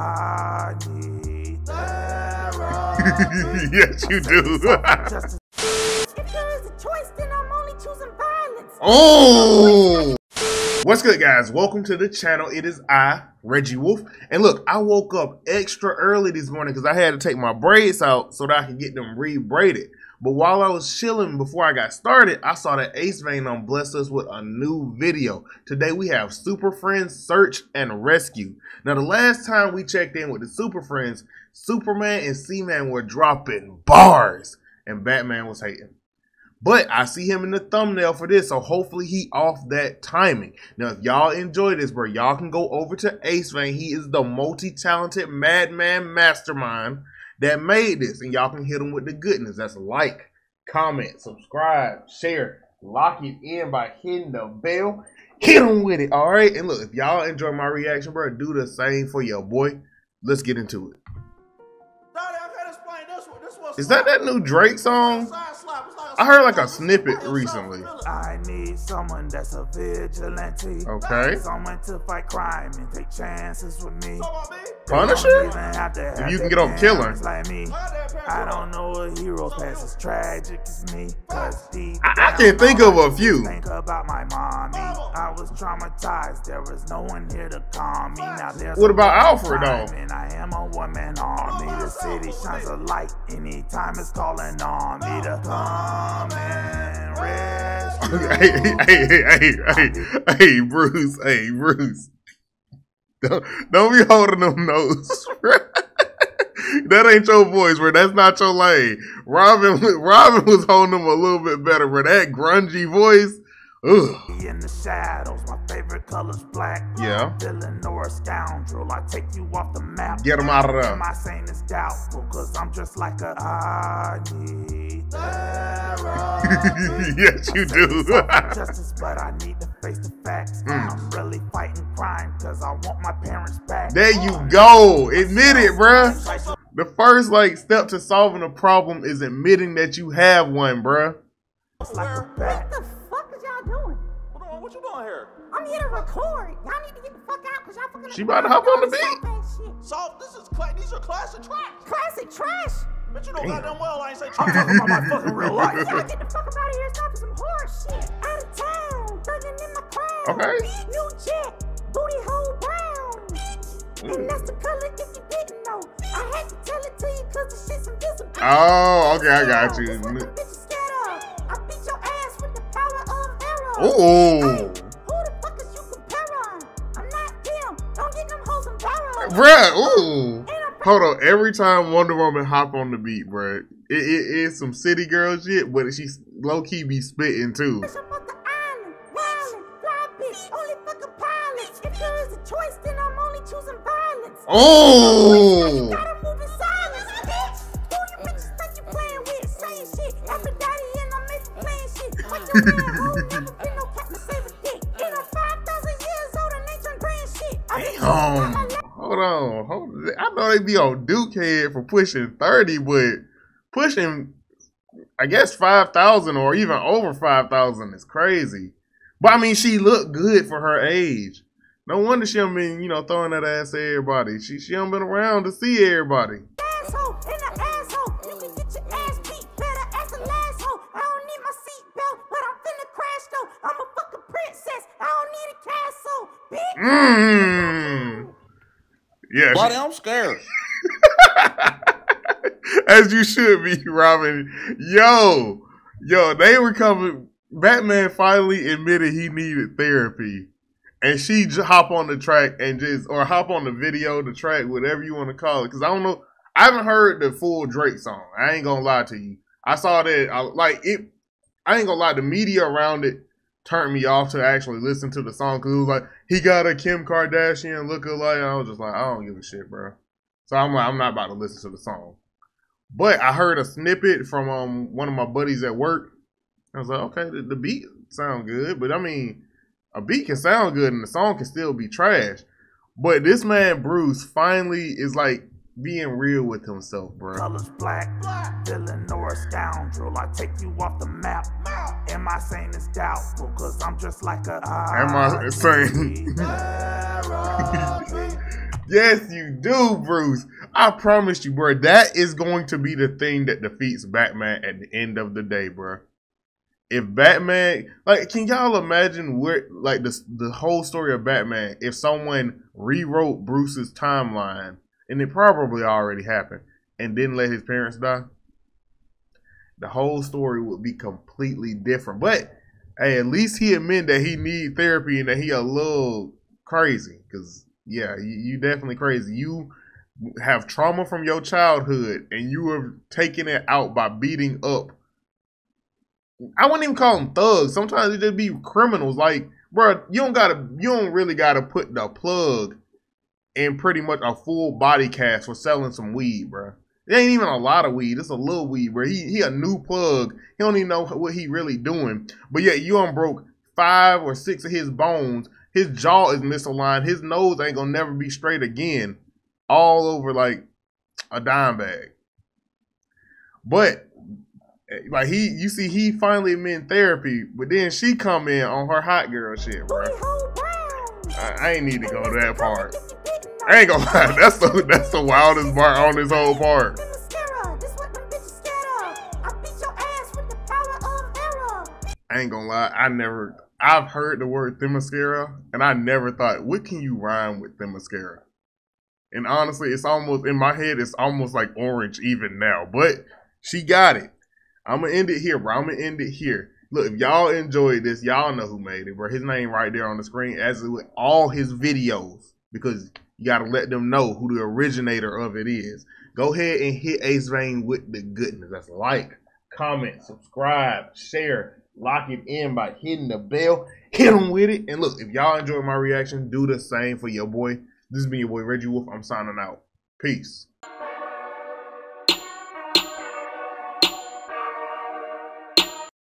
I need therapy. Yes, you do. If there is a choice, then I'm only choosing violence. Oh. What's good, guys? Welcome to the channel. It is I, Reggie Wolf. And look, I woke up extra early this morning because I had to take my braids out so that I could get them re-braided. But while I was chilling before I got started, I saw that AceVane blessed us with a new video. Today we have SuperFriends, Search, and Rescue. Now the last time we checked in with the SuperFriends, Superman and Seaman were dropping bars and Batman was hating. But I see him in the thumbnail for this, so hopefully he off that timing. Now, if y'all enjoy this, bro, y'all can go over to AceVane. He is the multi-talented madman mastermind that made this, and y'all can hit him with the goodness. That's like, comment, subscribe, share, lock it in by hitting the bell. Hit him with it, all right? And look, if y'all enjoy my reaction, bro, do the same for your boy. Let's get into it. Daddy, I gotta explain this one. This one's is that new Drake song? I heard like a snippet recently. I need someone that's a vigilante. Okay. Someone to fight crime and take chances with me. Punisher? If you can get on killer. I don't know a hero past as tragic as me. I can think of a few. Think about my mommy. I was traumatized. There was no one here to calm me. Now there's what about Alfred though? And I am a woman army. The city shines a light anytime it's calling on me to come. Hey, Bruce, Don't be holding them notes, bro. That ain't your voice, bro. That's not your lane. Robin was holding them a little bit better, bro. That grungy voice. Ugh. In the shadows, my favorite color's black. Yeah. Villain or a scoundrel, I take you off the map. Get him out of there. My saying is doubtful, cause I'm just like a I need therapy. Yes, you do. Justice, but I need to face the facts. I'm really fighting crime, cause I want my parents back. There you go. Admit it, bruh. The first step to solving a problem is admitting that you have one, bruh. What you doing here? I'm here to record. Y'all need to get the fuck out because y'all fucking. She about to hop on the beat. So this is these are classic trash. Classic trash. But you know goddamn well I ain't say trash. I'm talking about my fucking real life. Y'all get the fuck up out of here. Stop some horse shit. Out of town, thugging in my crowd. Okay. New jet, booty hole brown. Bitch, and that's the color if you didn't know. I had to tell it to you because the shit's invisible. Oh, okay, I got you. Oh, hey, who the fuck is you comparing? I'm not him. Don't get them hoes and borrow. Bruh, ooh. Hold on. Every time Wonder Woman hop on the beat, bruh, it is some city girl shit, but she low key be spitting too. If there is a choice, then I'm only choosing violence. Oh. Hold on. I know they be on Duke head for pushing 30, but pushing, I guess, 5,000 or even over 5,000 is crazy. But I mean, she looked good for her age. No wonder she don't been, you know, throwing that ass at everybody. She don't been around to see everybody. Asshole in the asshole, you can get your ass beat better as a last hoe. I don't need my seatbelt, but I'm finna crash though. I'm a fucking princess. I don't need a castle, bitch. Yeah, buddy, I'm scared. As you should be, Robin. Yo, they were coming. Batman finally admitted he needed therapy, and she hop on the track and just, or hop on the video, the track, whatever you want to call it. Because I don't know, I haven't heard the full Drake song. I ain't gonna lie to you. I saw that, I ain't gonna lie. The media around it turned me off to actually listen to the song because it was like he got a Kim Kardashian lookalike. And I was just like, I don't give a shit, bro. So I'm like, I'm not about to listen to the song. But I heard a snippet from one of my buddies at work. I was like, okay, the beat sound good, but I mean, a beat can sound good and the song can still be trash. But this man Bruce finally is like being real with himself, bro. Colors black, villain or a scoundrel. I take you off the map. Am I saying it's doubtful? Cause I'm just like a. Am I saying? Yes, you do, Bruce. I promise you, bro. That is going to be the thing that defeats Batman at the end of the day, bro. If Batman, like, can y'all imagine where, like, the whole story of Batman, if someone rewrote Bruce's timeline, and it probably already happened, and didn't let his parents die? The whole story would be completely different. But hey, at least he admitted that he need therapy and that he a little crazy. Because, yeah, you definitely crazy. You have trauma from your childhood and you have taken it out by beating up. I wouldn't even call them thugs. Sometimes they just be criminals. Like, bro, you don't really gotta put the plug in pretty much a full body cast for selling some weed, bro. It ain't even a lot of weed. It's a little weed, bro. He a new plug. He don't even know what he really doing. But yeah, you broke 5 or 6 of his bones. His jaw is misaligned. His nose ain't gonna never be straight again. All over like a dime bag. But like you see, he finally in therapy. But then she come in on her hot girl shit, bro. I ain't need to go to that part. I ain't gonna lie, that's the wildest part on this whole part. I ain't gonna lie, I've heard the word Themyscira, and I never thought, what can you rhyme with Themyscira? And honestly, it's almost, in my head, it's almost like orange even now, but she got it. I'm gonna end it here, bro, I'm gonna end it here. Look, if y'all enjoyed this, y'all know who made it, bro. His name right there on the screen, as with all his videos, because you gotta let them know who the originator of it is. Go ahead and hit AceVane with the goodness. That's like, comment, subscribe, share, lock it in by hitting the bell. Hit them with it. And look, if y'all enjoyed my reaction, do the same for your boy. This has been your boy Reggie Wolf. I'm signing out. Peace.